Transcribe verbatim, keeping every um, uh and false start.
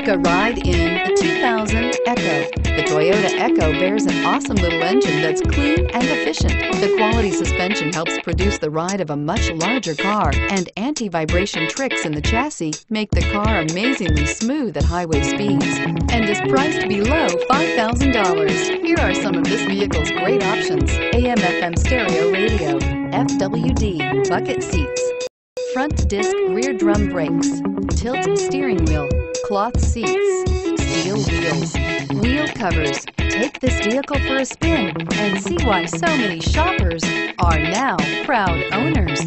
Take a ride in the two thousand Echo. The Toyota Echo bears an awesome little engine that's clean and efficient. The quality suspension helps produce the ride of a much larger car, and anti-vibration tricks in the chassis make the car amazingly smooth at highway speeds, and is priced below five thousand dollars. Here are some of this vehicle's great options: A M F M stereo radio, F W D, bucket seats, front disc rear drum brakes, tilt steering wheel, cloth seats, steel wheels, wheel covers. Take this vehicle for a spin and see why so many shoppers are now proud owners.